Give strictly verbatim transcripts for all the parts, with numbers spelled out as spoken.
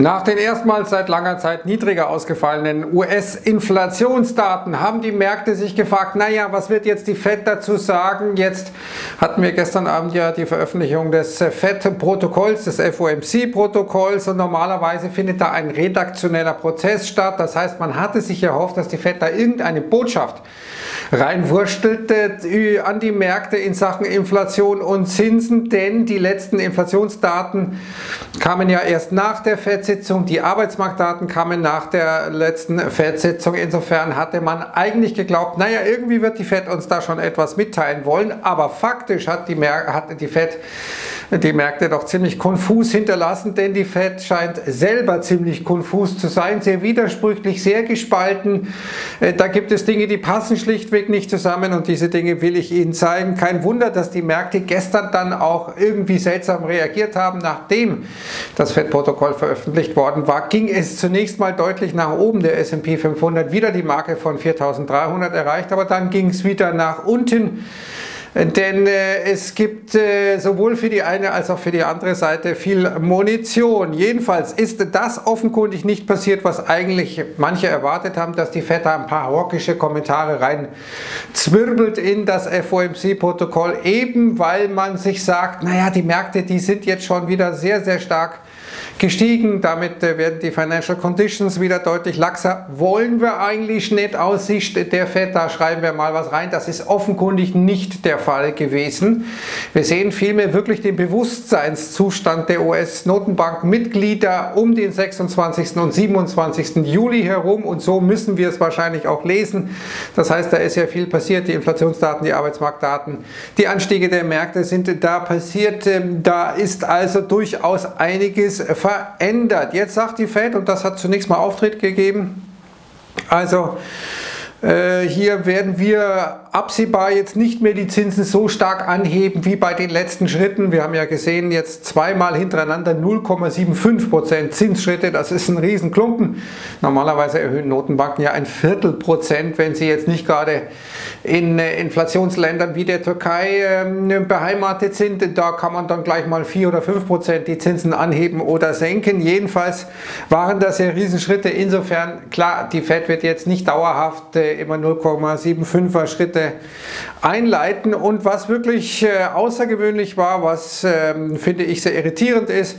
Nach den erstmals seit langer Zeit niedriger ausgefallenen U S-Inflationsdaten haben die Märkte sich gefragt, naja, was wird jetzt die F E D dazu sagen? Jetzt hatten wir gestern Abend ja die Veröffentlichung des F E D-Protokolls, des F O M C-Protokolls, und normalerweise findet da ein redaktioneller Prozess statt. Das heißt, man hatte sich erhofft, dass die F E D da irgendeine Botschaft reinwurstelte an die Märkte in Sachen Inflation und Zinsen, denn die letzten Inflationsdaten kamen ja erst nach der F E D-Sitzung, die Arbeitsmarktdaten kamen nach der letzten F E D-Sitzung. Insofern hatte man eigentlich geglaubt, naja, irgendwie wird die F E D uns da schon etwas mitteilen wollen, aber faktisch hat die, Mer- hat die F E D die Märkte doch ziemlich konfus hinterlassen, denn die F E D scheint selber ziemlich konfus zu sein, sehr widersprüchlich, sehr gespalten. Da gibt es Dinge, die passen schlichtweg nicht zusammen, und diese Dinge will ich Ihnen zeigen. Kein Wunder, dass die Märkte gestern dann auch irgendwie seltsam reagiert haben. Nachdem das F E D-Protokoll veröffentlicht worden war, ging es zunächst mal deutlich nach oben. Der S und P fünfhundert wieder die Marke von viertausenddreihundert erreicht, aber dann ging es wieder nach unten. Denn äh, es gibt äh, sowohl für die eine als auch für die andere Seite viel Munition. Jedenfalls ist das offenkundig nicht passiert, was eigentlich manche erwartet haben, dass die F E D da ein paar hawkische Kommentare reinzwirbelt in das F O M C-Protokoll, eben weil man sich sagt, naja, die Märkte, die sind jetzt schon wieder sehr, sehr stark gestiegen, damit äh, werden die Financial Conditions wieder deutlich laxer. Wollen wir eigentlich nicht aus Sicht der F E D, da schreiben wir mal was rein. Das ist offenkundig nicht der Fall gewesen. Wir sehen vielmehr wirklich den Bewusstseinszustand der U S-Notenbank-Mitglieder um den sechsundzwanzigsten und siebenundzwanzigsten Juli herum, und so müssen wir es wahrscheinlich auch lesen. Das heißt, da ist ja viel passiert, die Inflationsdaten, die Arbeitsmarktdaten, die Anstiege der Märkte sind da passiert. Da ist also durchaus einiges verändert. verändert. Jetzt sagt die F E D, und das hat zunächst mal Auftritt gegeben, also äh, hier werden wir absehbar jetzt nicht mehr die Zinsen so stark anheben wie bei den letzten Schritten. Wir haben ja gesehen, jetzt zweimal hintereinander null Komma fünfundsiebzig Prozent Zinsschritte, das ist ein Riesenklumpen. Normalerweise erhöhen Notenbanken ja ein Viertel Prozent, wenn sie jetzt nicht gerade in Inflationsländern wie der Türkei äh, beheimatet sind. Da kann man dann gleich mal vier oder fünf Prozent die Zinsen anheben oder senken. Jedenfalls waren das ja Riesenschritte. Insofern, klar, die F E D wird jetzt nicht dauerhaft äh, immer null Komma fünfundsiebziger Schritte einleiten. Und was wirklich äh, außergewöhnlich war, was ähm, finde ich sehr irritierend ist,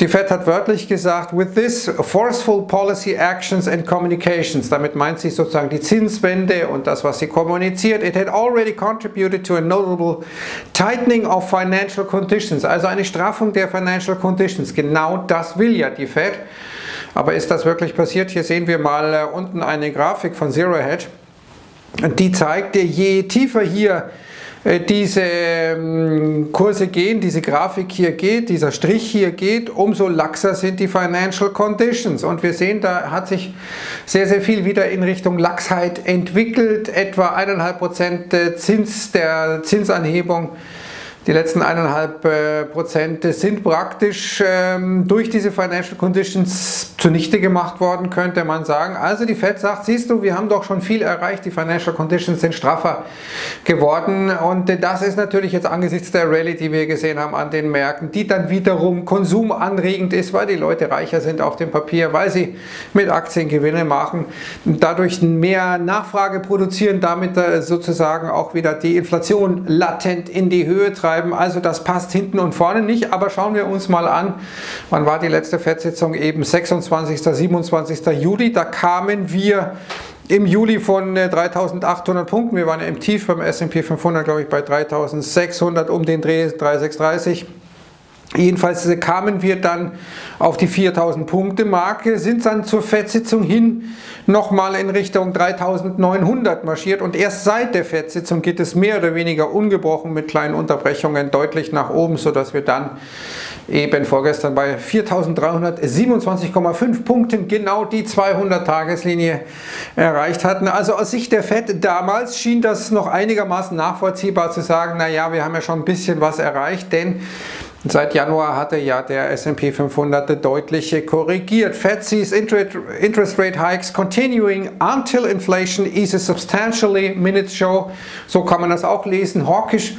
die F E D hat wörtlich gesagt, with this forceful policy actions and communications, damit meint sie sozusagen die Zinswende und das, was sie kommuniziert, it had already contributed to a notable tightening of financial conditions, also eine Straffung der Financial Conditions. Genau das will ja die F E D. Aber ist das wirklich passiert? Hier sehen wir mal äh, unten eine Grafik von Zero Hedge. Die zeigt, je tiefer hier diese Kurse gehen, diese Grafik hier geht, dieser Strich hier geht, umso laxer sind die Financial Conditions. Und wir sehen, da hat sich sehr, sehr viel wieder in Richtung Laxheit entwickelt. Etwa eineinhalb Prozent Zins der Zinsanhebung. Die letzten eineinhalb Prozent sind praktisch ähm, durch diese Financial Conditions zunichte gemacht worden, könnte man sagen. Also die F E D sagt, siehst du, wir haben doch schon viel erreicht, die Financial Conditions sind straffer geworden. Und das ist natürlich jetzt angesichts der Rallye, die wir gesehen haben an den Märkten, die dann wiederum konsumanregend ist, weil die Leute reicher sind auf dem Papier, weil sie mit Aktien Gewinne machen, dadurch mehr Nachfrage produzieren, damit sozusagen auch wieder die Inflation latent in die Höhe treiben. Also das passt hinten und vorne nicht, aber schauen wir uns mal an, wann war die letzte F E D-Sitzung, eben sechsundzwanzigsten, siebenundzwanzigsten Juli, da kamen wir im Juli von dreitausendachthundert Punkten, wir waren ja im Tief beim S und P fünfhundert, glaube ich, bei dreitausendsechshundert um den Dreh, dreitausendsechshundertdreißig. Jedenfalls kamen wir dann auf die viertausend-Punkte-Marke, sind dann zur F E D-Sitzung hin nochmal in Richtung dreitausendneunhundert marschiert, und erst seit der F E D-Sitzung geht es mehr oder weniger ungebrochen mit kleinen Unterbrechungen deutlich nach oben, sodass wir dann eben vorgestern bei viertausenddreihundertsiebenundzwanzig Komma fünf Punkten genau die zweihundert-Tageslinie erreicht hatten. Also aus Sicht der F E D damals schien das noch einigermaßen nachvollziehbar zu sagen, naja, wir haben ja schon ein bisschen was erreicht, denn Seit Januar hatte ja der S and P fünfhundert deutliche korrigiert. Fed sees interest rate hikes continuing until inflation eases substantially. Minutes show, so kann man das auch lesen. Hawkisch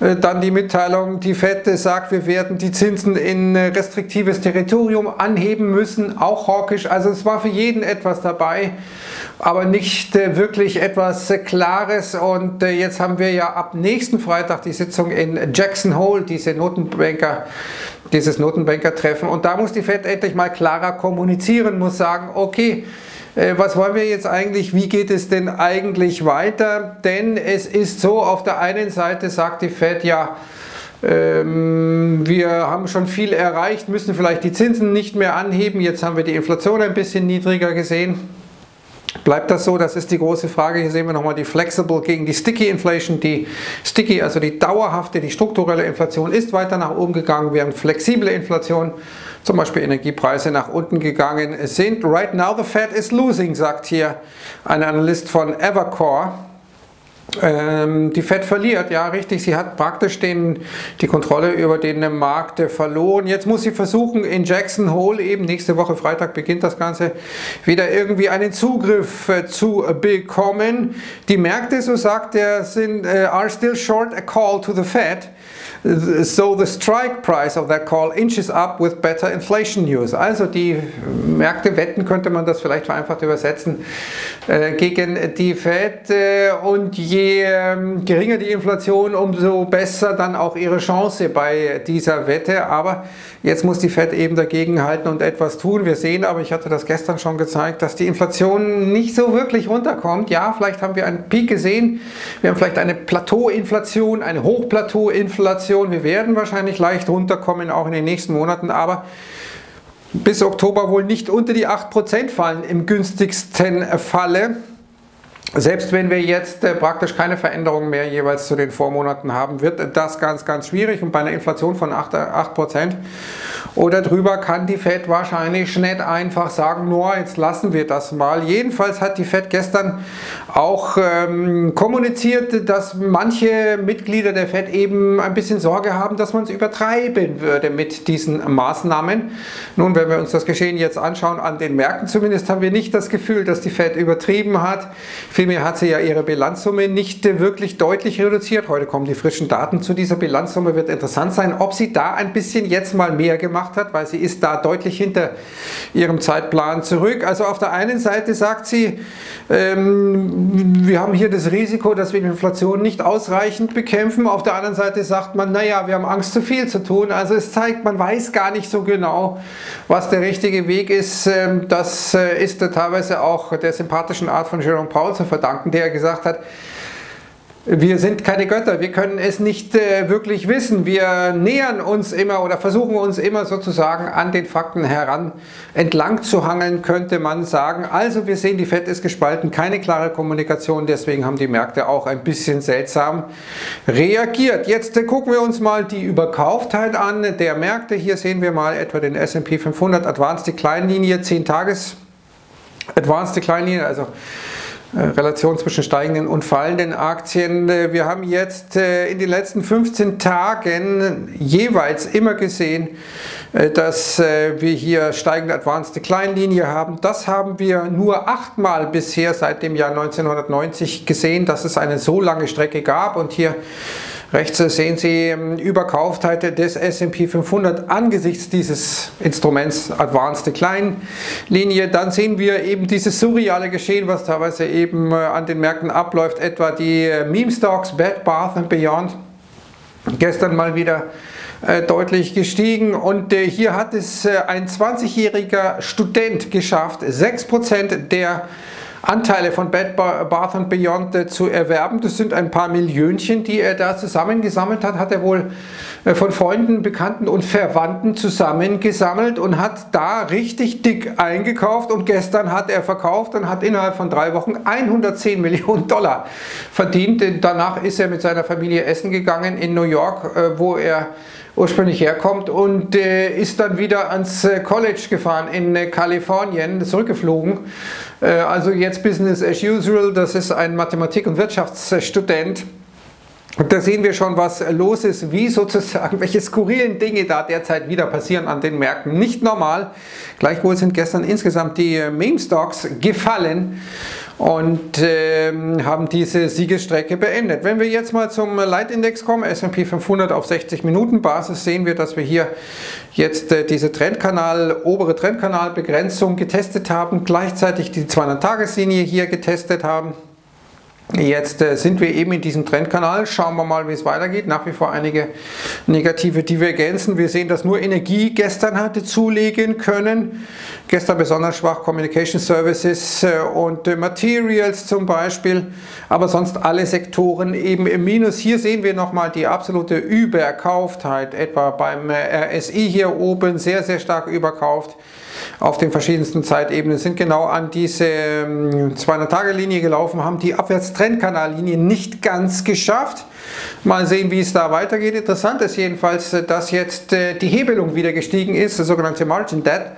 dann die Mitteilung, die Fed sagt, wir werden die Zinsen in restriktives Territorium anheben müssen, auch hawkisch. Also es war für jeden etwas dabei, aber nicht wirklich etwas Klares. Und jetzt haben wir ja ab nächsten Freitag die Sitzung in Jackson Hole, diese Notenbanker dieses Notenbankertreffen, und da muss die Fed endlich mal klarer kommunizieren, muss sagen, okay, was wollen wir jetzt eigentlich, wie geht es denn eigentlich weiter, denn es ist so, auf der einen Seite sagt die Fed ja, ähm, wir haben schon viel erreicht, müssen vielleicht die Zinsen nicht mehr anheben, jetzt haben wir die Inflation ein bisschen niedriger gesehen. Bleibt das so? Das ist die große Frage. Hier sehen wir nochmal die Flexible gegen die Sticky Inflation. Die Sticky, also die dauerhafte, die strukturelle Inflation ist weiter nach oben gegangen, während flexible Inflation, zum Beispiel Energiepreise, nach unten gegangen sind. Right now the Fed is losing, sagt hier ein Analyst von Evercore. Ähm, die Fed verliert, ja richtig, sie hat praktisch den, die Kontrolle über den Markt verloren. Jetzt muss sie versuchen, in Jackson Hole, eben nächste Woche Freitag beginnt das Ganze, wieder irgendwie einen Zugriff äh, zu bekommen. Die Märkte, so sagt er, sind, äh, are still short a call to the Fed, so the strike price of that call inches up with better inflation news. Also die Märkte wetten, könnte man das vielleicht vereinfacht übersetzen, äh, gegen die Fed, äh, und je Je geringer die Inflation, umso besser dann auch ihre Chance bei dieser Wette. Aber jetzt muss die Fed eben dagegen halten und etwas tun. Wir sehen aber, ich hatte das gestern schon gezeigt, dass die Inflation nicht so wirklich runterkommt. Ja, vielleicht haben wir einen Peak gesehen. Wir haben vielleicht eine Plateauinflation, eine Hochplateauinflation. Wir werden wahrscheinlich leicht runterkommen, auch in den nächsten Monaten. Aber bis Oktober wohl nicht unter die acht Prozent fallen, im günstigsten Falle. Selbst wenn wir jetzt äh, praktisch keine Veränderungen mehr jeweils zu den Vormonaten haben, wird das ganz, ganz schwierig. Und bei einer Inflation von acht Prozent oder drüber kann die Fed wahrscheinlich nicht einfach sagen, nur jetzt lassen wir das mal. Jedenfalls hat die Fed gestern auch ähm, kommuniziert, dass manche Mitglieder der Fed eben ein bisschen Sorge haben, dass man es übertreiben würde mit diesen Maßnahmen. Nun, wenn wir uns das Geschehen jetzt anschauen, an den Märkten zumindest, haben wir nicht das Gefühl, dass die Fed übertrieben hat. Vielmehr hat sie ja ihre Bilanzsumme nicht wirklich deutlich reduziert. Heute kommen die frischen Daten zu dieser Bilanzsumme. Wird interessant sein, ob sie da ein bisschen jetzt mal mehr gemacht hat, weil sie ist da deutlich hinter ihrem Zeitplan zurück. Also auf der einen Seite sagt sie, ähm, wir haben hier das Risiko, dass wir die Inflation nicht ausreichend bekämpfen. Auf der anderen Seite sagt man, naja, wir haben Angst, zu viel zu tun. Also es zeigt, man weiß gar nicht so genau, was der richtige Weg ist. Das ist teilweise auch der sympathischen Art von Jerome Powell zu verdanken, der gesagt hat, wir sind keine Götter, wir können es nicht äh, wirklich wissen, wir nähern uns immer oder versuchen uns immer sozusagen an den Fakten heran entlang zu hangeln, könnte man sagen. Also wir sehen, die Fed ist gespalten, keine klare Kommunikation, deswegen haben die Märkte auch ein bisschen seltsam reagiert. Jetzt äh, gucken wir uns mal die Überkauftheit an der Märkte. Hier sehen wir mal etwa den S and P fünfhundert Advanced, die Kleinlinie, zehn Tages Advanced, die Kleinlinie, also Relation zwischen steigenden und fallenden Aktien. Wir haben jetzt in den letzten fünfzehn Tagen jeweils immer gesehen, dass wir hier steigende Advanced Decline Linie haben. Das haben wir nur achtmal bisher seit dem Jahr neunzehnhundertneunzig gesehen, dass es eine so lange Strecke gab. Und hier rechts sehen Sie Überkauftheit des S and P fünfhundert angesichts dieses Instruments Advanced Decline Linie. Dann sehen wir eben dieses surreale Geschehen, was teilweise eben an den Märkten abläuft, etwa die Meme Stocks, Bed Bath and Beyond, gestern mal wieder deutlich gestiegen. Und hier hat es ein zwanzigjähriger Student geschafft, sechs Prozent der Anteile von Bed Bath and Beyond zu erwerben. Das sind ein paar Millionchen, die er da zusammengesammelt hat, hat er wohl von Freunden, Bekannten und Verwandten zusammengesammelt und hat da richtig dick eingekauft, und gestern hat er verkauft und hat innerhalb von drei Wochen hundertzehn Millionen Dollar verdient. Danach ist er mit seiner Familie essen gegangen in New York, wo er ursprünglich herkommt, und äh, ist dann wieder ans äh, College gefahren in äh, Kalifornien, zurückgeflogen. Äh, also jetzt Business as usual, das ist ein Mathematik- und Wirtschaftsstudent. Und da sehen wir schon, was los ist, wie sozusagen, welche skurrilen Dinge da derzeit wieder passieren an den Märkten. Nicht normal. Gleichwohl sind gestern insgesamt die Meme-Stocks gefallen und ähm, haben diese Siegesstrecke beendet. Wenn wir jetzt mal zum Leitindex kommen, S und P fünfhundert auf sechzig Minuten Basis, sehen wir, dass wir hier jetzt äh, diese Trendkanal, obere Trendkanalbegrenzung getestet haben, gleichzeitig die zweihundert-Tages-Linie hier getestet haben. Jetzt sind wir eben in diesem Trendkanal, schauen wir mal, wie es weitergeht. Nach wie vor einige negative Divergenzen. Wir sehen, dass nur Energie gestern hatte zulegen können. Gestern besonders schwach Communication Services und Materials zum Beispiel. Aber sonst alle Sektoren eben im Minus. Hier sehen wir nochmal die absolute Überkauftheit, etwa beim R S I hier oben, sehr, sehr stark überkauft. Auf den verschiedensten Zeitebenen sind genau an diese zweihundert-Tage-Linie gelaufen, haben die Abwärtstrendkanallinie nicht ganz geschafft. Mal sehen, wie es da weitergeht. Interessant ist jedenfalls, dass jetzt die Hebelung wieder gestiegen ist, das sogenannte Margin Debt,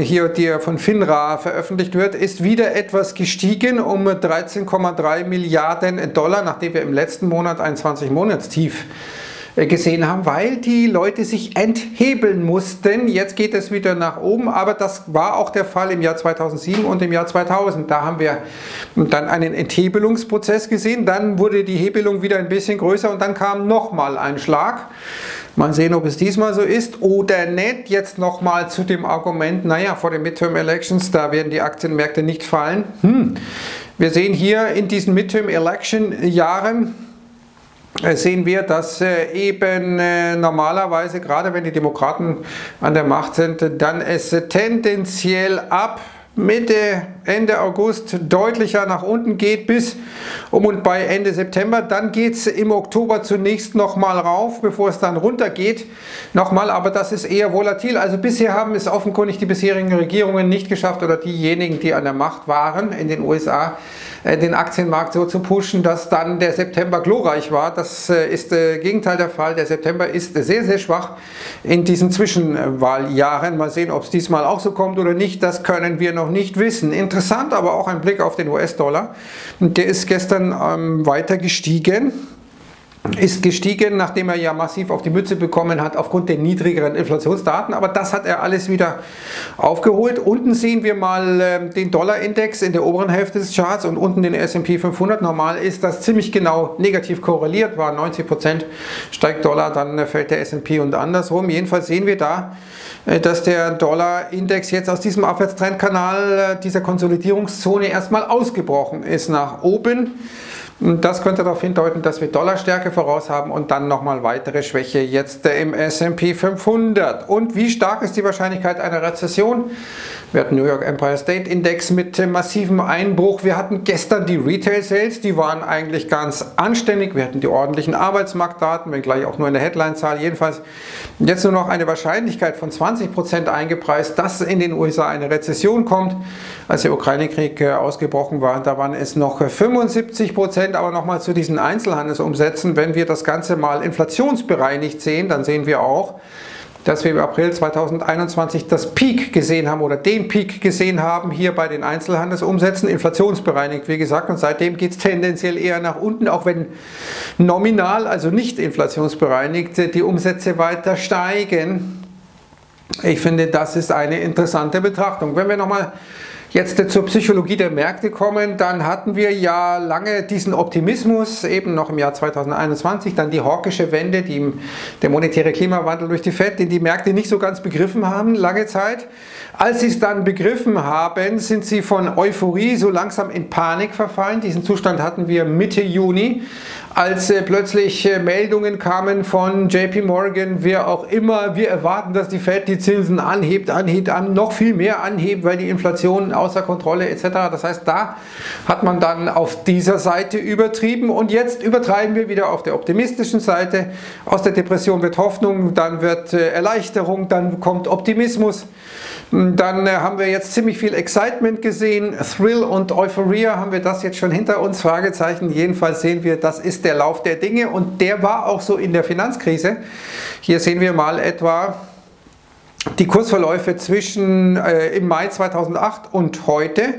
hier der von FINRA veröffentlicht wird, ist wieder etwas gestiegen um dreizehn Komma drei Milliarden Dollar, nachdem wir im letzten Monat ein zwanzig-Monats-Tief gesehen haben, weil die Leute sich enthebeln mussten. Jetzt geht es wieder nach oben, aber das war auch der Fall im Jahr zweitausendsieben und im Jahr zweitausend. Da haben wir dann einen Enthebelungsprozess gesehen, dann wurde die Hebelung wieder ein bisschen größer und dann kam nochmal ein Schlag. Mal sehen, ob es diesmal so ist oder nicht. Jetzt nochmal zu dem Argument, naja, vor den Midterm Elections, da werden die Aktienmärkte nicht fallen. Hm. Wir sehen hier in diesen Midterm Election Jahren, sehen wir, dass eben normalerweise, gerade wenn die Demokraten an der Macht sind, dann es tendenziell ab Mitte, Ende August deutlicher nach unten geht bis um und bei Ende September. Dann geht es im Oktober zunächst nochmal rauf, bevor es dann runter geht. Nochmal, aber das ist eher volatil. Also bisher haben es offenkundig die bisherigen Regierungen nicht geschafft oder diejenigen, die an der Macht waren in den U S A, den Aktienmarkt so zu pushen, dass dann der September glorreich war. Das ist äh, Gegenteil der Fall. Der September ist sehr, sehr schwach in diesen Zwischenwahljahren. Mal sehen, ob es diesmal auch so kommt oder nicht. Das können wir noch nicht wissen. Interessant aber auch ein Blick auf den U S-Dollar. Der ist gestern ähm, weiter gestiegen. Ist gestiegen, nachdem er ja massiv auf die Mütze bekommen hat aufgrund der niedrigeren Inflationsdaten, aber das hat er alles wieder aufgeholt. Unten sehen wir mal äh, den Dollarindex in der oberen Hälfte des Charts und unten den S und P fünfhundert. Normal ist das ziemlich genau negativ korreliert, war neunzig Prozent steigt Dollar, dann äh, fällt der S und P und andersrum. Jedenfalls sehen wir da, äh, dass der Dollarindex jetzt aus diesem Abwärtstrendkanal, äh, dieser Konsolidierungszone erstmal ausgebrochen ist nach oben. Das könnte darauf hindeuten, dass wir Dollarstärke voraus haben und dann nochmal weitere Schwäche jetzt im S und P fünfhundert. Und wie stark ist die Wahrscheinlichkeit einer Rezession? Wir hatten New York Empire State Index mit massivem Einbruch. Wir hatten gestern die Retail Sales, die waren eigentlich ganz anständig. Wir hatten die ordentlichen Arbeitsmarktdaten, wenngleich auch nur in der Headline-Zahl. Jedenfalls jetzt nur noch eine Wahrscheinlichkeit von zwanzig Prozent eingepreist, dass in den U S A eine Rezession kommt. Als der Ukraine-Krieg ausgebrochen war, da waren es noch fünfundsiebzig Prozent. Aber nochmal zu diesen Einzelhandelsumsätzen, wenn wir das Ganze mal inflationsbereinigt sehen, dann sehen wir auch, dass wir im April zweitausendeinundzwanzig das Peak gesehen haben oder den Peak gesehen haben hier bei den Einzelhandelsumsätzen, inflationsbereinigt, wie gesagt, und seitdem geht es tendenziell eher nach unten, auch wenn nominal, also nicht inflationsbereinigt, die Umsätze weiter steigen. Ich finde, das ist eine interessante Betrachtung. Wenn wir nochmal jetzt zur Psychologie der Märkte kommen, dann hatten wir ja lange diesen Optimismus, eben noch im Jahr zweitausendeinundzwanzig, dann die hawkische Wende, die, der monetäre Klimawandel durch die Fed, den die Märkte nicht so ganz begriffen haben, lange Zeit. Als sie es dann begriffen haben, sind sie von Euphorie so langsam in Panik verfallen. Diesen Zustand hatten wir Mitte Juni, als äh, plötzlich äh, Meldungen kamen von J P Morgan, wer auch immer, wir erwarten, dass die Fed die Zinsen anhebt, anhebt, an, noch viel mehr anhebt, weil die Inflation außer Kontrolle et cetera. Das heißt, da hat man dann auf dieser Seite übertrieben und jetzt übertreiben wir wieder auf der optimistischen Seite. Aus der Depression wird Hoffnung, dann wird äh, Erleichterung, dann kommt Optimismus. Dann äh, haben wir jetzt ziemlich viel Excitement gesehen, Thrill und Euphorie, haben wir das jetzt schon hinter uns, Fragezeichen. Jedenfalls sehen wir, das ist der Lauf der Dinge und der war auch so in der Finanzkrise. Hier sehen wir mal etwa die Kursverläufe zwischen äh, im Mai zweitausendacht und heute.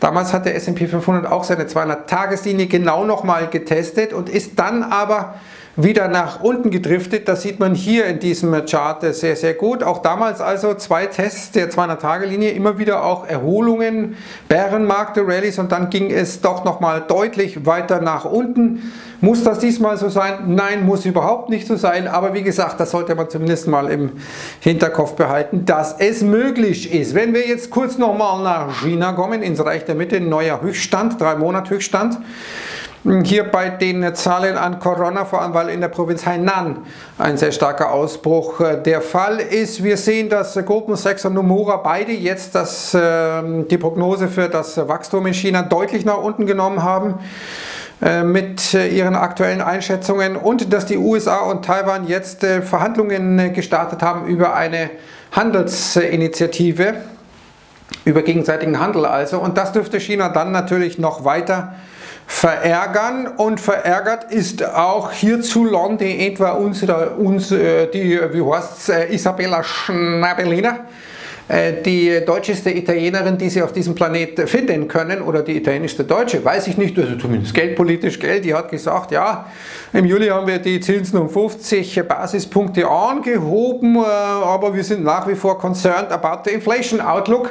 Damals hat der S und P fünfhundert auch seine zweihundert-Tageslinie genau nochmal getestet und ist dann aber wieder nach unten gedriftet. Das sieht man hier in diesem Chart sehr, sehr gut. Auch damals also zwei Tests der zweihundert-Tage-Linie, immer wieder auch Erholungen, Bärenmärkte, Rallies, und dann ging es doch nochmal deutlich weiter nach unten. Muss das diesmal so sein? Nein, muss überhaupt nicht so sein. Aber wie gesagt, das sollte man zumindest mal im Hinterkopf behalten, dass es möglich ist. Wenn wir jetzt kurz nochmal nach China kommen, ins Reich der Mitte, neuer Höchststand, drei Monat Höchststand. Hier bei den Zahlen an Corona, vor allem weil in der Provinz Hainan ein sehr starker Ausbruch der Fall ist. Wir sehen, dass Goldman Sachs und Nomura beide jetzt das, die Prognose für das Wachstum in China deutlich nach unten genommen haben mit ihren aktuellen Einschätzungen, und dass die U S A und Taiwan jetzt Verhandlungen gestartet haben über eine Handelsinitiative, über gegenseitigen Handel also. Und das dürfte China dann natürlich noch weiter verärgern, und verärgert ist auch hierzulande etwa unsere, unsere, die, wie heißt es, Isabella Schnabel, die deutscheste Italienerin, die Sie auf diesem Planet finden können, oder die italienischste Deutsche, weiß ich nicht, also zumindest geldpolitisch, Geld, die hat gesagt, ja, im Juli haben wir die Zinsen um fünfzig Basispunkte angehoben, aber wir sind nach wie vor concerned about the inflation outlook,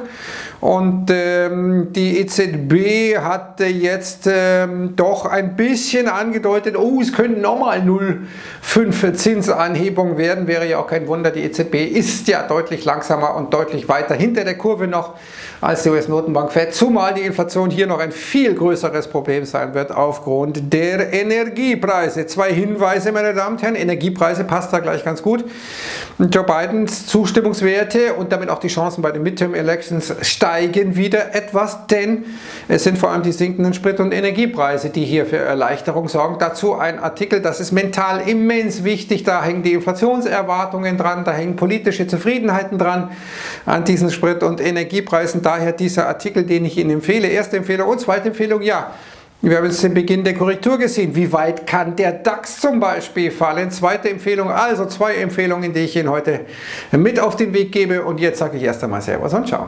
und ähm, die E Z B hat jetzt ähm, doch ein bisschen angedeutet, oh, es könnte nochmal null Komma fünf Zinsanhebung werden, wäre ja auch kein Wunder, die E Z B ist ja deutlich langsamer und deutlich weiter hinter der Kurve noch als die U S-Notenbank F E D, zumal die Inflation hier noch ein viel größeres Problem sein wird aufgrund der Energiepreise. Zwei Hinweise, meine Damen und Herren, Energiepreise passt da gleich ganz gut. Joe Bidens Zustimmungswerte und damit auch die Chancen bei den Midterm-Elections steigen wieder etwas, denn es sind vor allem die sinkenden Sprit- und Energiepreise, die hier für Erleichterung sorgen. Dazu ein Artikel, das ist mental immens wichtig, da hängen die Inflationserwartungen dran, da hängen politische Zufriedenheiten dran an diesen Sprit- und Energiepreisen. Daher dieser Artikel, den ich Ihnen empfehle. Erste Empfehlung und zweite Empfehlung, ja. Wir haben jetzt den Beginn der Korrektur gesehen. Wie weit kann der DAX zum Beispiel fallen? Zweite Empfehlung, also zwei Empfehlungen, die ich Ihnen heute mit auf den Weg gebe. Und jetzt sage ich erst einmal Servus und Ciao.